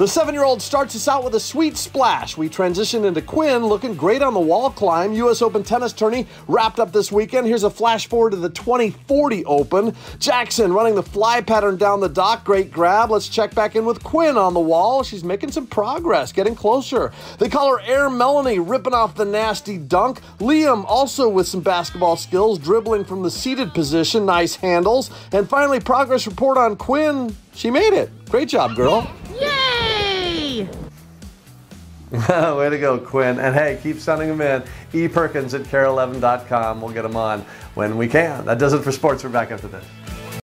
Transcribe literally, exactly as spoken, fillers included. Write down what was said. The seven-year-old starts us out with a sweet splash. We transition into Quinn, looking great on the wall climb. U S Open tennis tourney wrapped up this weekend. Here's a flash forward to the twenty forty Open. Jackson running the fly pattern down the dock. Great grab. Let's check back in with Quinn on the wall. She's making some progress, getting closer. They call her Air Melanie, ripping off the nasty dunk. Liam also with some basketball skills, dribbling from the seated position. Nice handles. And finally, progress report on Quinn. She made it. Great job, girl. Yay! Way to go, Quinn. And hey, keep sending them in. E Perkins at K A R E eleven dot com. We'll get them on when we can. That does it for sports. We're back after this.